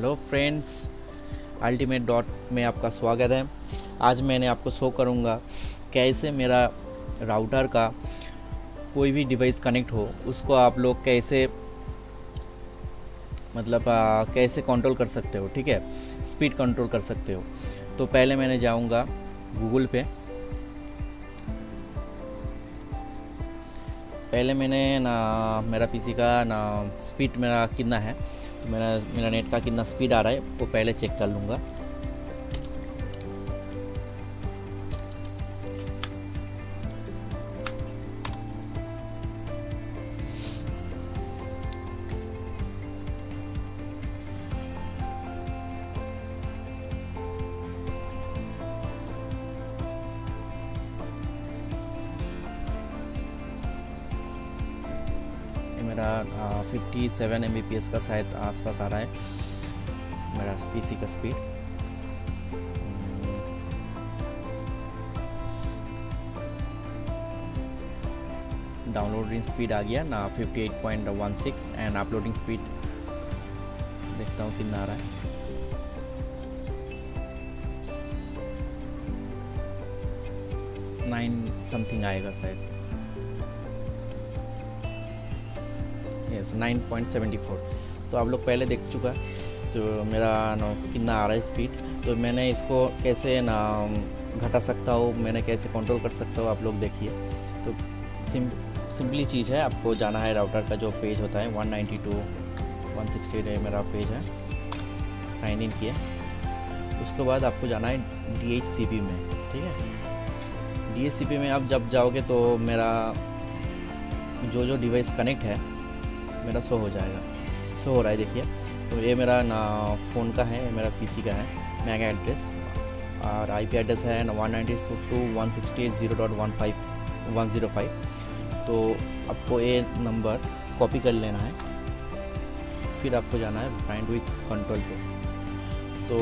Hello friends, ultimate dot में आपका स्वागत है। आज मैंने आपको शो करूंगा कैसे मेरा राउटर का कोई भी डिवाइस कनेक्ट हो उसको आप लोग कैसे कैसे कंट्रोल कर सकते हो, ठीक है, स्पीड कंट्रोल कर सकते हो। तो पहले मैंने जाऊंगा गूगल पे। पहले मैंने ना मेरा पीसी का ना स्पीड मेरा कितना है, तो मेरा नेट का कितना स्पीड आ रहा है वो पहले चेक कर लूँगा। मेरा 57 Mbps का शायद आसपास आ रहा है मेरा पीसी का स्पीड। डाउनलोडिंग स्पीड आ गया ना 58.16 एंड अपलोडिंग स्पीड देखता हूँ कितना आ रहा है। नाइन समथिंग आएगा शायद, 9.74। तो आप लोग पहले देख चुका तो मेरा कितना आ रहा है स्पीड। तो मैंने इसको कैसे ना घटा सकता हूँ, मैंने कैसे कंट्रोल कर सकता हूँ, आप लोग देखिए। तो सिंपली चीज़ है, आपको जाना है राउटर का जो पेज होता है 192.168 मेरा पेज है, साइन इन किया। उसके बाद आपको जाना है DHCP में, ठीक है। DHCP में आप जब जाओगे तो मेरा जो डिवाइस कनेक्ट है मेरा शो हो जाएगा। शो हो रहा है, देखिए। तो ये मेरा ना फ़ोन का है, मेरा पीसी का है, मैक एड्रेस और IP एड्रेस है ना 192.168.0.15105। तो आपको ये नंबर कॉपी कर लेना है, फिर आपको जाना है बैंडविड्थ कंट्रोल पे। तो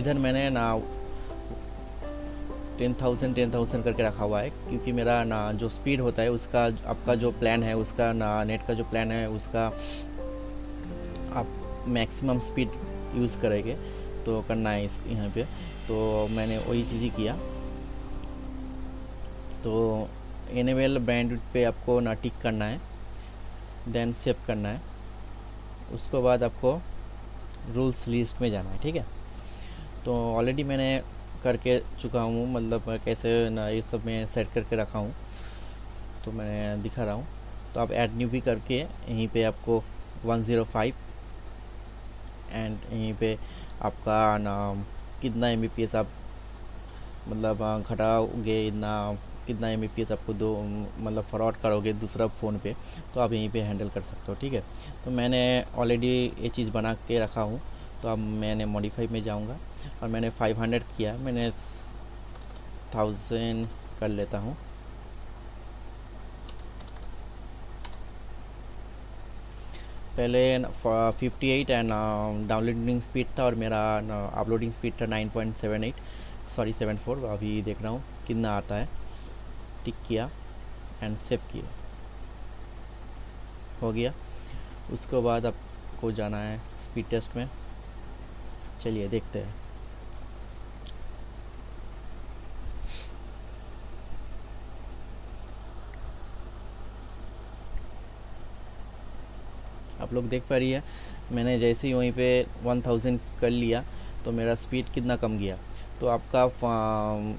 इधर मैंने ना 10,000 करके रखा हुआ है, क्योंकि मेरा ना जो स्पीड होता है उसका आपका जो प्लान है उसका ना नेट का जो प्लान है उसका आप मैक्सिमम स्पीड यूज़ करेंगे तो करना है इस यहाँ पे। तो मैंने वही चीज़ ही किया। तो एनेबल बैंडविड्थ पे आपको ना टिक करना है, देन सेव करना है। उसके बाद आपको रूल्स लिस्ट में जाना है, ठीक है। तो ऑलरेडी मैंने करके चुका हूँ, कैसे ना ये सब मैं सेट करके रखा हूँ, तो मैं दिखा रहा हूँ। तो आप ऐड न्यू भी करके यहीं पे आपको 105 एंड यहीं पे आपका नाम कितना Mbps आप घटाओगे, कितना Mbps आपको दो फॉरवर्ड करोगे दूसरा फ़ोन पे, तो आप यहीं पे हैंडल कर सकते हो, ठीक है। तो मैंने ऑलरेडी ये चीज़ बना के रखा हूँ। तो अब मैंने मॉडिफाई में जाऊंगा और मैंने 500 किया, मैंने 1000 कर लेता हूं। पहले 58 एंड डाउनलोडिंग स्पीड था और मेरा अपलोडिंग स्पीड था 9.74। अभी देख रहा हूं कितना आता है। टिक किया एंड सेव किया, हो गया। उसके बाद आपको जाना है स्पीड टेस्ट में, चलिए देखते हैं। आप लोग देख पा रही है, मैंने जैसे ही वहीं पे 1000 कर लिया तो मेरा स्पीड कितना कम गया। तो आपका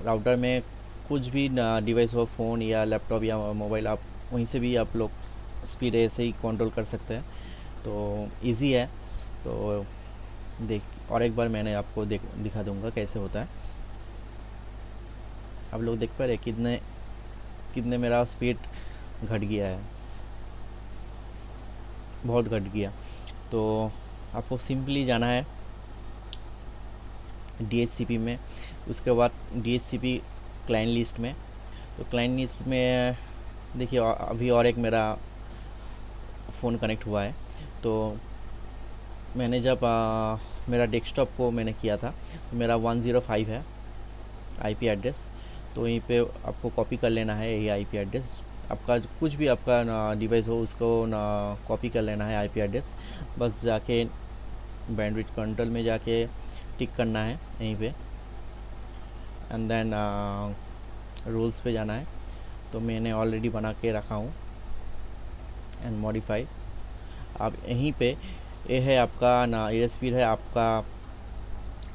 राउटर में कुछ भी डिवाइस हो, फ़ोन या लैपटॉप या मोबाइल, आप वहीं से भी आप लोग स्पीड ऐसे ही कंट्रोल कर सकते हैं। तो इजी है। तो देख, और एक बार मैंने आपको दिखा दूंगा कैसे होता है। आप लोग देख पा रहे कितने मेरा स्पीड घट गया है, बहुत घट गया। तो आपको सिंपली जाना है DHCP में, उसके बाद DHCP क्लाइंट लिस्ट में। तो क्लाइंट लिस्ट में देखिए अभी और एक मेरा फ़ोन कनेक्ट हुआ है। तो मैंने जब मेरा डेस्कटॉप को मैंने किया था तो मेरा 105 है IP एड्रेस। तो यहीं पे आपको कॉपी कर लेना है यही IP एड्रेस। आपका कुछ भी आपका डिवाइस हो उसको कॉपी कर लेना है IP एड्रेस। बस जाके बैंडविड्थ कंट्रोल में जाके टिक करना है यहीं पे, एंड देन रूल्स पे जाना है। तो मैंने ऑलरेडी बना के रखा हूँ, एंड मॉडिफाई। अब यहीं पे ये है आपका ना एस स्पीड है, आपका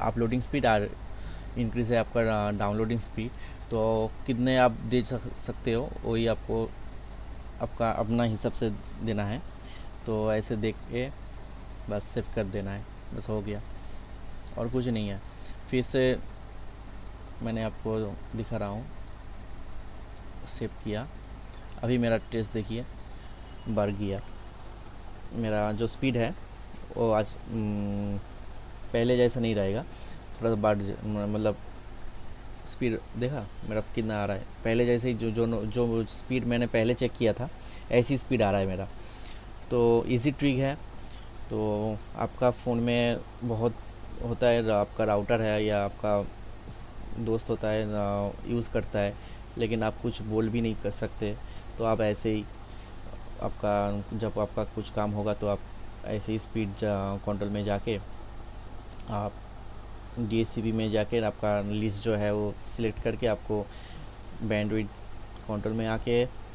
अपलोडिंग स्पीड, और इंक्रीज़ है आपका डाउनलोडिंग स्पीड। तो कितने आप दे सकते हो वही आपको आपका अपना हिसाब से देना है। तो ऐसे देख के बस सेव कर देना है, बस हो गया और कुछ नहीं है। फिर से मैंने आपको दिखा रहा हूँ, सेव किया, अभी मेरा टेस्ट देखिए बढ़ गया। मेरा जो स्पीड है वो आज पहले जैसा नहीं रहेगा, थोड़ा सा बढ़, मतलब स्पीड देखा मेरा कितना आ रहा है। पहले जैसे ही जो स्पीड मैंने पहले चेक किया था ऐसी स्पीड आ रहा है मेरा। तो इजी ट्रिक है। तो आपका फ़ोन में बहुत होता है, आपका राउटर है या आपका दोस्त होता है यूज़ करता है, लेकिन आप कुछ बोल भी नहीं कर सकते। तो आप ऐसे ही आपका जब आपका कुछ काम होगा तो आप ऐसे ही स्पीड कंट्रोल में जाके आप DACV में जाके आपका लिस्ट जो है वो सिलेक्ट करके आपको बैंडविड्थ कंट्रोल में आके